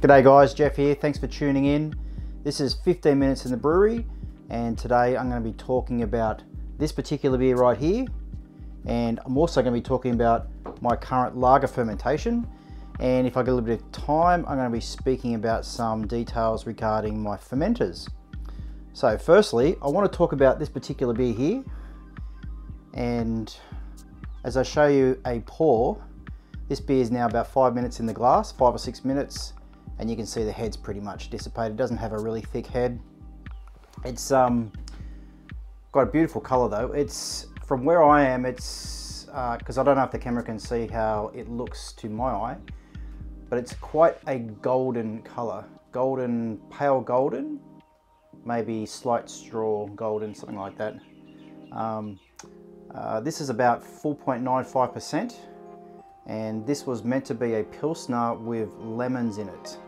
G'day guys, Jeff here. Thanks for tuning in. This is 15 Minutes in the Brewery, and today I'm going to be talking about this particular beer right here, and I'm also going to be talking about my current lager fermentation. And if I get a little bit of time, I'm going to be speaking about some details regarding my fermenters. So firstly, I want to talk about this particular beer here, and as I show you a pour, this beer is now about 5 minutes in the glass, 5 or 6 minutes, and you can see the head's pretty much dissipated. It doesn't have a really thick head. It's got a beautiful color though. It's, from where I am, it's, because I don't know if the camera can see how it looks to my eye, but it's quite a golden color. Golden, pale golden, maybe slight straw golden, something like that. This is about 4.95%. And this was meant to be a Pilsner with lemons in it.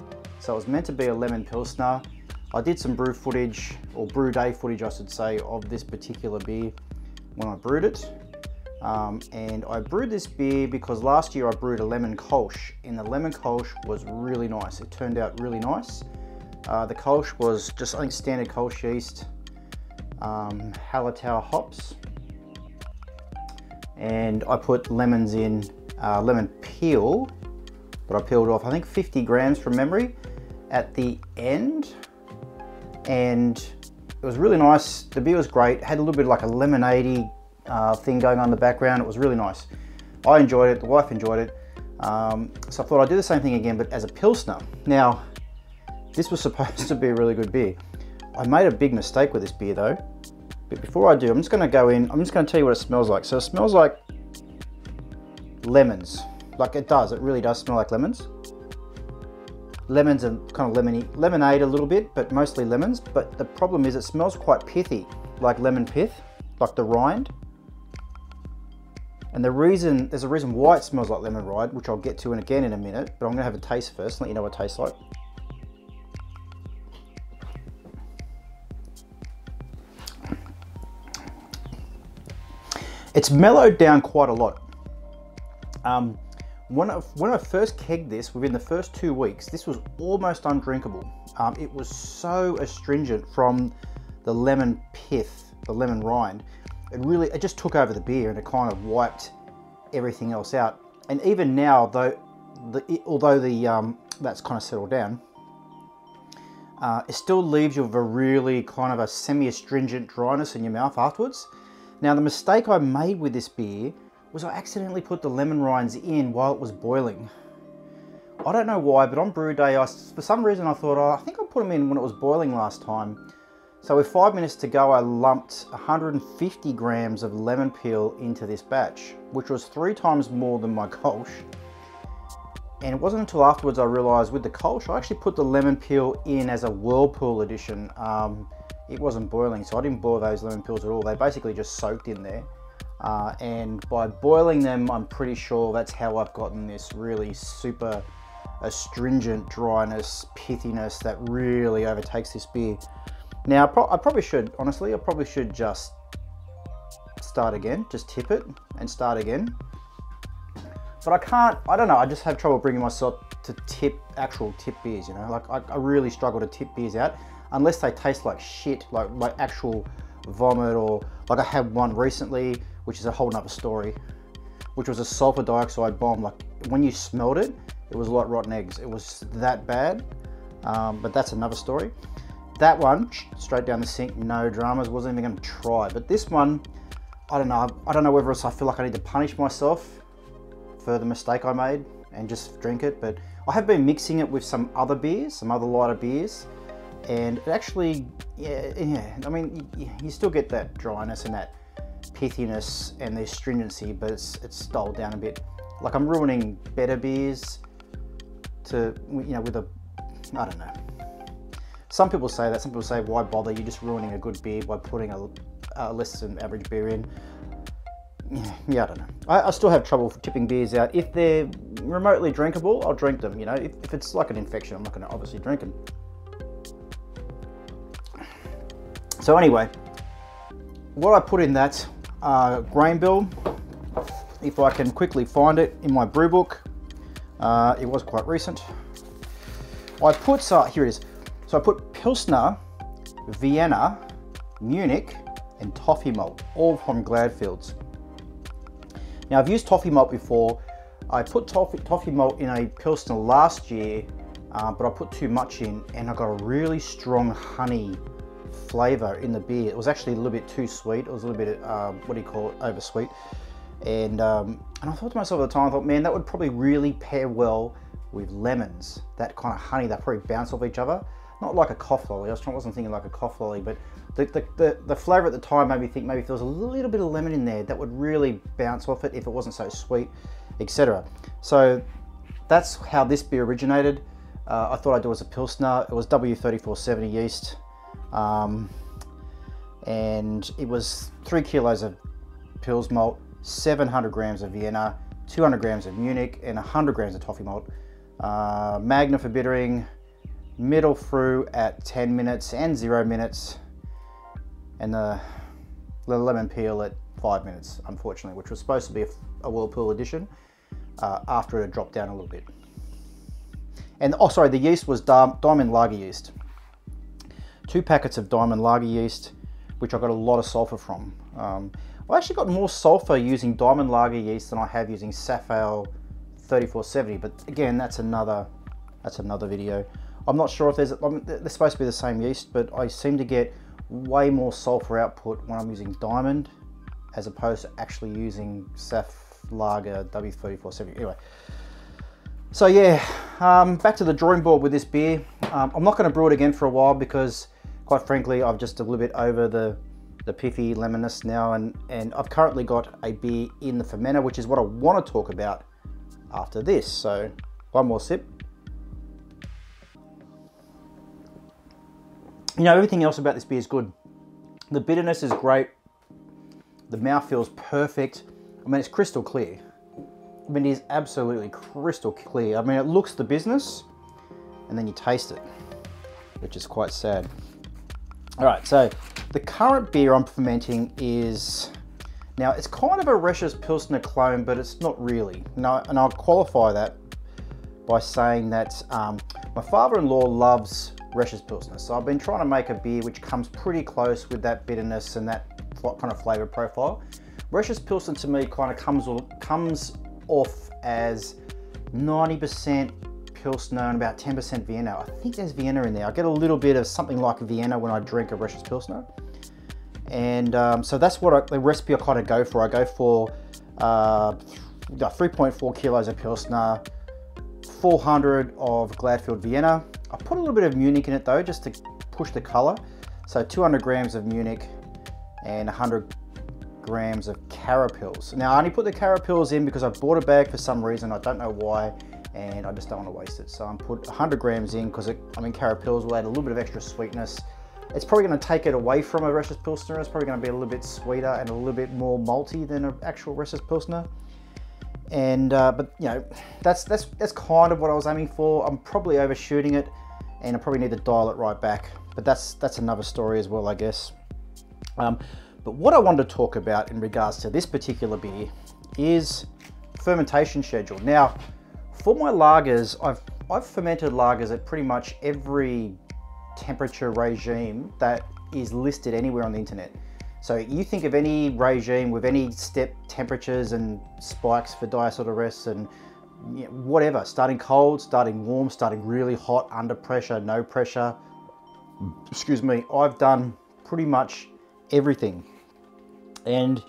So it was meant to be a lemon Pilsner. I did some brew footage, or brew day footage I should say, of this particular beer when I brewed it. And I brewed this beer because last year I brewed a lemon Kolsch, and the lemon Kolsch was really nice. It turned out really nice. The Kolsch was just, I think, standard Kolsch yeast, Hallertau hops. And I put lemons in, lemon peel, but I peeled off, I think, 50 grams from memory at the end, and it was really nice. The beer was great. It had a little bit like a lemonade-y thing going on in the background. It was really nice. I enjoyed it, the wife enjoyed it, so I thought I'd do the same thing again, but as a Pilsner. Now, this was supposed to be a really good beer. I made a big mistake with this beer though, but before I do, I'm just going to go in, I'm just going to tell you what it smells like. So it smells like lemons. Like, it does, it really does smell like lemons. Lemons and kind of lemony, lemonade a little bit, but mostly lemons. But the problem is it smells quite pithy, like lemon pith, like the rind. And the reason, there's a reason why it smells like lemon rind, which I'll get to in a minute, but I'm gonna have a taste first and let you know what it tastes like. It's mellowed down quite a lot. When I first kegged this, within the first 2 weeks, this was almost undrinkable. It was so astringent from the lemon pith, the lemon rind. It just took over the beer, and it kind of wiped everything else out. And even now, though, that's kind of settled down, it still leaves you with a really kind of a semi-astringent dryness in your mouth afterwards. Now, the mistake I made with this beer was I accidentally put the lemon rinds in while it was boiling. I don't know why, but on brew day, for some reason I thought, oh, I think I put them in when it was boiling last time. So with 5 minutes to go, I lumped 150 grams of lemon peel into this batch, which was 3 times more than my Kolsch. And it wasn't until afterwards I realized with the Kolsch, I actually put the lemon peel in as a whirlpool addition. It wasn't boiling, so I didn't boil those lemon peels at all. They basically just soaked in there. And by boiling them, I'm pretty sure that's how I've gotten this really super astringent dryness, pithiness that really overtakes this beer. Now, I probably should, honestly, I probably should just start again, just tip it and start again. But I can't, I don't know, I just have trouble bringing myself to tip, actual tip beers, you know? Like, I really struggle to tip beers out unless they taste like shit, like actual vomit, or like I had one recently, which is a whole nother story, which was a sulfur dioxide bomb. Like, when you smelled it, it was like rotten eggs. It was that bad, but that's another story. That one, straight down the sink, no dramas, wasn't even gonna try. But this one, I don't know whether it's I feel like I need to punish myself for the mistake I made and just drink it, but I have been mixing it with some other beers, some other lighter beers, and it actually, yeah, I mean, you still get that dryness and that pithiness and the astringency, but it's dulled down a bit. Like, I'm ruining better beers to, you know, with a, I don't know. Some people say that, some people say, why bother? You're just ruining a good beer by putting a less than average beer in. Yeah, I don't know. I still have trouble tipping beers out. If they're remotely drinkable, I'll drink them, you know. If it's like an infection, I'm not gonna obviously drink them. So anyway, what I put in that grain bill, if I can quickly find it in my brew book, it was quite recent. I put, here it is. So I put Pilsner, Vienna, Munich, and toffee malt, all from Gladfields. Now I've used toffee malt before. I put toffee malt in a Pilsner last year, but I put too much in and I got a really strong honey flavor in the beer. It was actually a little bit too sweet. It was a little bit, what do you call it, oversweet. And I thought to myself at the time, I thought, man, that would probably really pair well with lemons. That kind of honey, that probably bounce off each other. Not like a cough lolly. I wasn't thinking like a cough lolly, but the flavor at the time made me think maybe if there was a little bit of lemon in there, that would really bounce off it if it wasn't so sweet, etc. So that's how this beer originated. I thought I'd do it as a Pilsner. It was W-34/70 yeast. And it was 3 kilos of Pils malt, 700 grams of Vienna, 200 grams of Munich, and 100 grams of toffee malt. Magna for bittering, middle through at 10 minutes and 0 minutes, and the lemon peel at 5 minutes, unfortunately, which was supposed to be a Whirlpool edition after it had dropped down a little bit. And oh, sorry, the yeast was Diamond Lager yeast. 2 packets of Diamond Lager yeast, which I got a lot of sulfur from. I actually got more sulfur using Diamond Lager yeast than I have using SafLager 34/70, but again, that's another video. I'm not sure if they're supposed to be the same yeast, but I seem to get way more sulfur output when I'm using Diamond as opposed to actually using SafLager W-34/70. Anyway, so yeah, back to the drawing board with this beer. I'm not going to brew it again for a while because, quite frankly, I'm just a little bit over the piffy lemoniness now, and I've currently got a beer in the fermenter, which is what I want to talk about after this. So one more sip. You know, everything else about this beer is good. The bitterness is great. The mouth feels perfect. I mean, it's crystal clear. I mean, it is absolutely crystal clear. I mean, it looks the business, and then you taste it, which is quite sad. All right, so the current beer I'm fermenting is, now it's kind of a Resch's Pilsner clone, but it's not really. No, and I'll qualify that by saying that my father-in-law loves Resch's Pilsner. So I've been trying to make a beer which comes pretty close with that bitterness and that kind of flavor profile. Resch's Pilsner to me kind of comes off as 90% Pilsner and about 10% Vienna. I think there's Vienna in there. I get a little bit of something like Vienna when I drink a Resch's Pilsner. And so that's what the recipe I kind of go for. I go for 3.4 kilos of Pilsner, 400 of Gladfield Vienna. I put a little bit of Munich in it though, just to push the color. So 200 grams of Munich and 100 grams of Carapils. Now I only put the Carapils in because I bought a bag for some reason. I don't know why. And I just don't want to waste it. So I'm put 100 grams in because I mean, Carapils will add a little bit of extra sweetness. It's probably going to take it away from a Resch's Pilsner. It's probably going to be a little bit sweeter and a little bit more malty than an actual Resch's Pilsner. And, but you know, that's kind of what I was aiming for. I'm probably overshooting it and I probably need to dial it right back, but that's another story as well, I guess. But what I wanted to talk about in regards to this particular beer is fermentation schedule. Now, for my lagers, I've fermented lagers at pretty much every temperature regime that is listed anywhere on the internet. So you think of any regime with any step temperatures and spikes for diacetyl rests and you know, whatever, starting cold, starting warm, starting really hot, under pressure, no pressure. Excuse me, I've done pretty much everything. And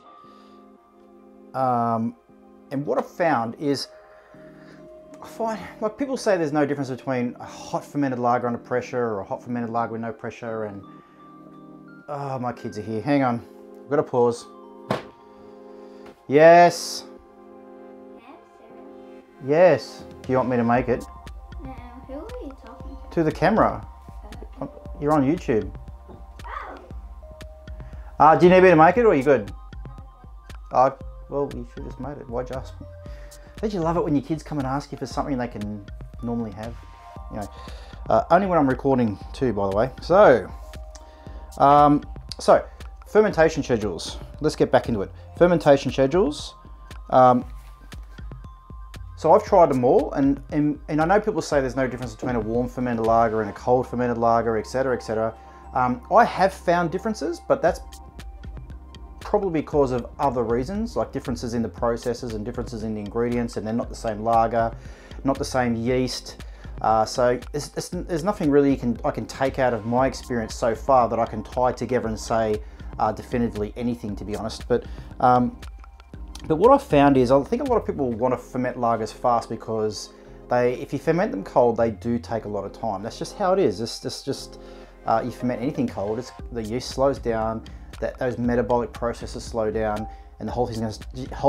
what I've found is, I find, like people say there's no difference between a hot fermented lager under pressure or a hot fermented lager with no pressure and, oh, my kids are here. Hang on, I've got to pause. Yes. Yes. Do you want me to make it? No, who are you talking to? To the camera. You're on YouTube. Oh. Do you need me to make it or are you good? Well, you should have just made it. Why'd you ask me? Don't you love it when your kids come and ask you for something they can normally have? You know, only when I'm recording too, by the way. So fermentation schedules. Let's get back into it. Fermentation schedules. So I've tried them all, and I know people say there's no difference between a warm fermented lager and a cold fermented lager, etc, etc. I have found differences, but that's probably because of other reasons, like differences in the processes and differences in the ingredients, and they're not the same lager, not the same yeast. So there's nothing really I can take out of my experience so far that I can tie together and say definitively anything, to be honest. But what I've found is I think a lot of people want to ferment lagers fast because if you ferment them cold, they do take a lot of time. That's just how it is. You ferment anything cold, the yeast slows down, those metabolic processes slow down, and the whole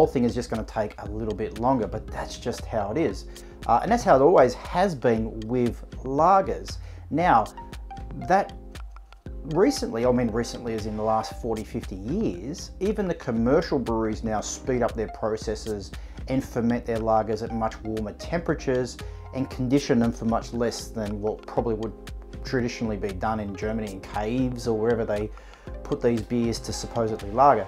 thing is just going to take a little bit longer, but that's just how it is. And that's how it always has been with lagers. Now, that recently, I mean recently as in the last 40, 50 years, even the commercial breweries now speed up their processes and ferment their lagers at much warmer temperatures and condition them for much less than what probably would traditionally be done in Germany in caves or wherever they put these beers to supposedly lager.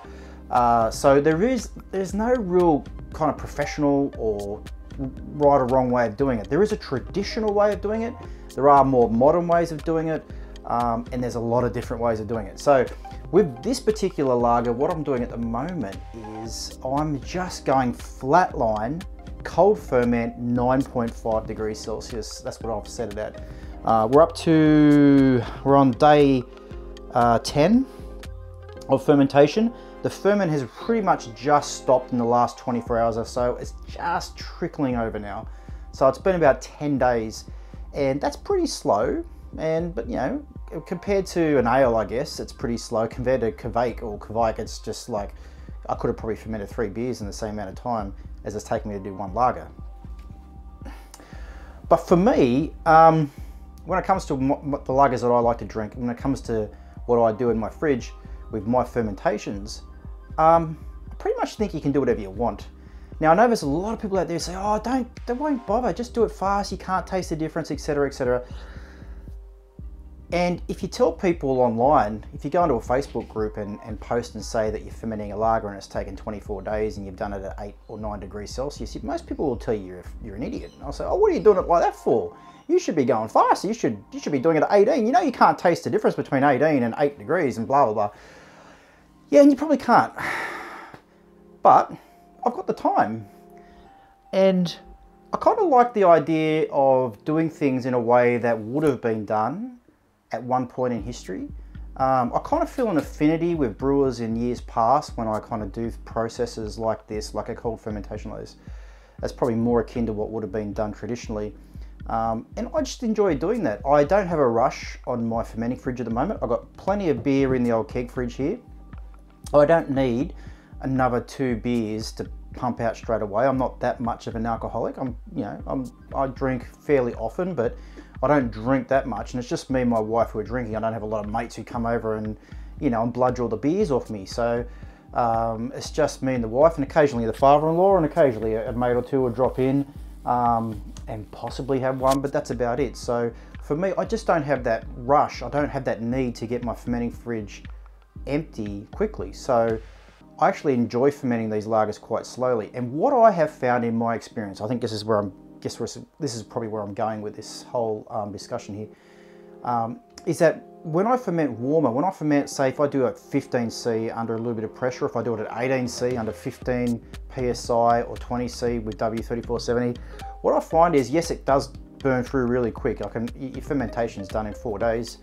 So there's no real kind of professional or right or wrong way of doing it. There is a traditional way of doing it. There are more modern ways of doing it. And there's a lot of different ways of doing it. So with this particular lager, what I'm doing at the moment is I'm just going flatline, cold ferment, 9.5 degrees Celsius. That's what I've set it at. We're on day 10 of fermentation. The ferment has pretty much just stopped in the last 24 hours or so. It's just trickling over now. So it's been about 10 days, and that's pretty slow. But you know, compared to an ale, I guess it's pretty slow. Compared to Kveik, it's just like I could have probably fermented 3 beers in the same amount of time as it's taken me to do 1 lager. But for me, when it comes to the lagers that I like to drink, when it comes to what I do in my fridge with my fermentations, I pretty much think you can do whatever you want. Now I know there's a lot of people out there who say, "Oh, they won't bother. Just do it fast. You can't taste the difference, etc., etc." And if you tell people online, if you go into a Facebook group and post and say that you're fermenting a lager and it's taken 24 days and you've done it at 8 or 9 degrees Celsius, most people will tell you you're an idiot. And I'll say, oh, what are you doing it like that for? You should be going faster. You should be doing it at 18. You know you can't taste the difference between 18 and 8 degrees and blah, blah, blah. Yeah, and you probably can't. But I've got the time. And I kind of like the idea of doing things in a way that would have been done at one point in history. I kind of feel an affinity with brewers in years past when I kind of do processes like this, like a cold fermentation like this. That's probably more akin to what would have been done traditionally. And I just enjoy doing that. I don't have a rush on my fermenting fridge at the moment. I've got plenty of beer in the old keg fridge here. I don't need another 2 beers to pump out straight away. I'm not that much of an alcoholic. I drink fairly often, but I don't drink that much, and it's just me and my wife who are drinking. I don't have a lot of mates who come over and bludge all the beers off me. So it's just me and the wife, and occasionally the father-in-law, and occasionally a mate or two will drop in and possibly have one, but that's about it. So for me, I just don't have that rush. I don't have that need to get my fermenting fridge empty quickly. So I actually enjoy fermenting these lagers quite slowly. And what I have found in my experience, I think this is where this is probably where I'm going with this whole discussion here, is that when I ferment warmer, when I ferment, say if I do it 15C under a little bit of pressure, if I do it at 18C under 15 PSI or 20C with W34/70, what I find is, yes, it does burn through really quick. Your fermentation is done in 4 days,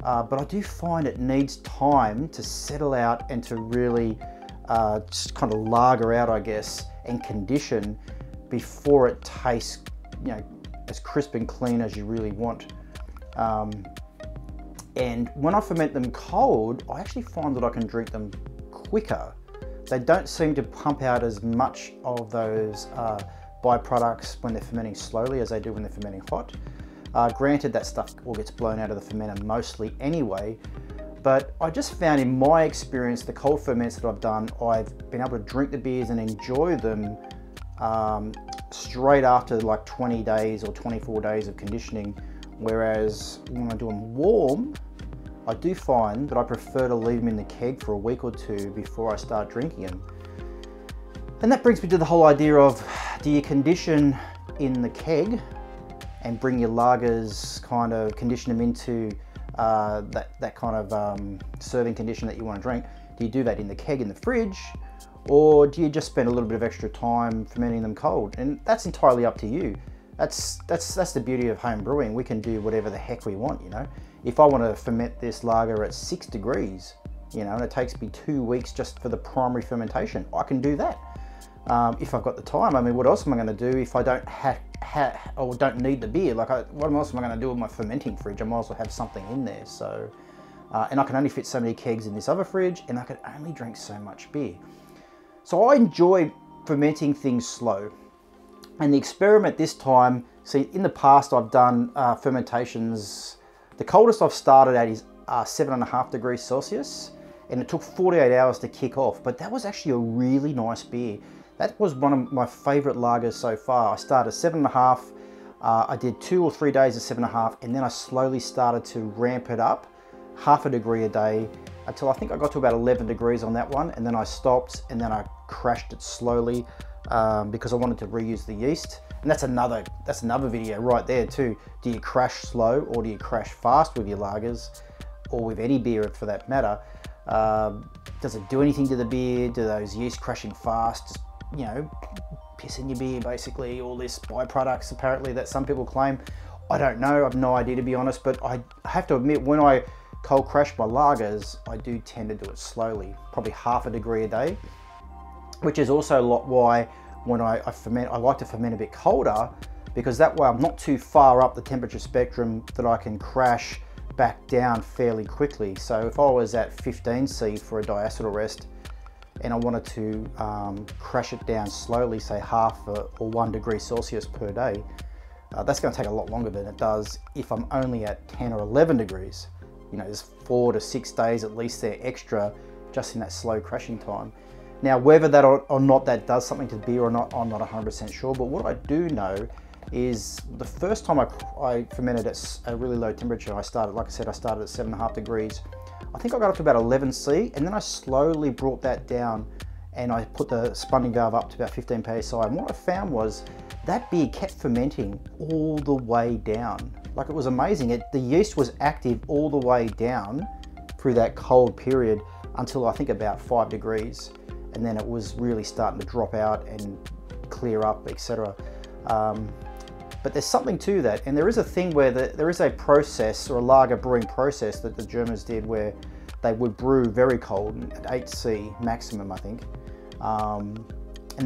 but I do find it needs time to settle out and to really just kind of lager out, I guess, and condition before it tastes, as crisp and clean as you really want. And when I ferment them cold, I actually find that I can drink them quicker. They don't seem to pump out as much of those byproducts when they're fermenting slowly as they do when they're fermenting hot. Granted, that stuff all gets blown out of the fermenter mostly anyway, but I just found in my experience, the cold ferments that I've done, I've been able to drink the beers and enjoy them straight after like 20 days or 24 days of conditioning, whereas when I do them warm, I do find that I prefer to leave them in the keg for a week or 2 before I start drinking them. And that brings me to the whole idea of Do you condition in the keg and bring your lagers, kind of condition them into that kind of serving condition that you want to drink? Do you do that in the keg in the fridge, or do you just spend a little bit of extra time fermenting them cold? And that's entirely up to you. That's the beauty of home brewing. We can do whatever the heck we want, you know. If I want to ferment this lager at 6 degrees, you know, and it takes me 2 weeks just for the primary fermentation, I can do that. If I've got the time. I mean, what else am I going to do if I don't don't need the beer? Like, what else am I going to do with my fermenting fridge? I might as well have something in there. So, and I can only fit so many kegs in this other fridge, and I can only drink so much beer. So I enjoy fermenting things slow. And the experiment this time, see, in the past I've done fermentations. The coldest I've started at is 7.5 degrees Celsius, and it took 48 hours to kick off. But that was actually a really nice beer. That was one of my favorite lagers so far. I started 7.5, I did 2 or 3 days of 7.5, and then I slowly started to ramp it up 0.5 degree a day until I think I got to about 11 degrees on that one, and then I stopped, and then I crashed it slowly because I wanted to reuse the yeast. And that's another video right there too. Do you crash slow, or do you crash fast with your lagers, or with any beer for that matter? Does it do anything to the beer? Do those yeast crashing fast, you know, pissing your beer basically, all this byproducts apparently that some people claim? I don't know, I've no idea to be honest, but I have to admit when I cold crash my lagers, I do tend to do it slowly, probably 0.5 degree a day, which is also a lot why when I ferment, I like to ferment a bit colder, because that way I'm not too far up the temperature spectrum that I can crash back down fairly quickly. So if I was at 15°C for a diacetyl rest, and I wanted to crash it down slowly, say 0.5 or 1 degree Celsius per day, that's going to take a lot longer than it does if I'm only at 10 or 11 degrees. You know, there's 4 to 6 days at least there extra just in that slow crashing time. Now, whether that or not that does something to the beer or not, I'm not 100% sure, but what I do know is the first time I fermented at a really low temperature, I started, like I said, I started at 7.5 degrees. I think I got up to about 11°C, and then I slowly brought that down and I put the spunding valve up to about 15 psi, and what I found was that beer kept fermenting all the way down. Like, it was amazing. The yeast was active all the way down through that cold period until I think about 5 degrees, and then it was really starting to drop out and clear up, etc. But there's something to that, and there is a thing where there is a process, or a lager brewing process, that the Germans did where they would brew very cold at 8°C maximum, I think, and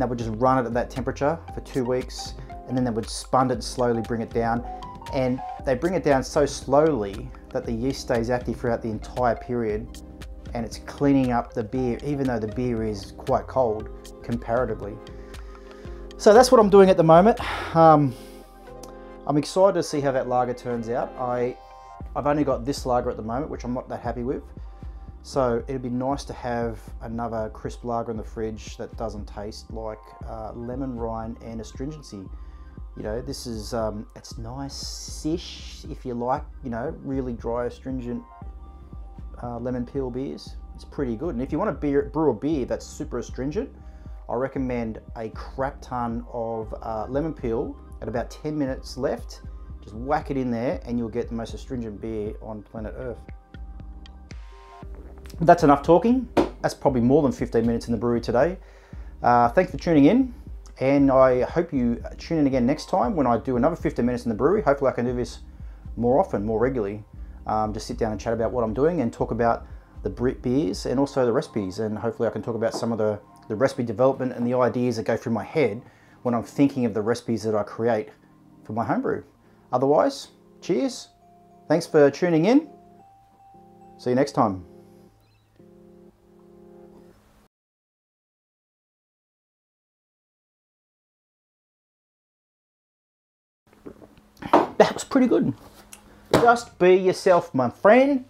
they would just run it at that temperature for 2 weeks, and then they would spund it and slowly bring it down, and they bring it down so slowly that the yeast stays active throughout the entire period, and it's cleaning up the beer even though the beer is quite cold comparatively. So that's what I'm doing at the moment. I'm excited to see how that lager turns out. I've only got this lager at the moment, which I'm not that happy with. So it'd be nice to have another crisp lager in the fridge that doesn't taste like lemon rind and astringency. You know, this is, it's nice-ish if you like, you know, really dry, astringent lemon peel beers. It's pretty good. And if you want to brew a beer that's super astringent, I recommend a crap ton of lemon peel. At about 10 minutes left, just whack it in there and you'll get the most astringent beer on planet Earth. That's enough talking. That's probably more than 15 minutes in the brewery today. Thanks for tuning in, and I hope you tune in again next time when I do another 15 minutes in the brewery. Hopefully I can do this more often, more regularly. Just sit down and chat about what I'm doing and talk about the Brit beers and also the recipes, and hopefully I can talk about some of the recipe development and the ideas that go through my head when I'm thinking of the recipes that I create for my homebrew. Otherwise, cheers. Thanks for tuning in. See you next time. That was pretty good. Just be yourself, my friend.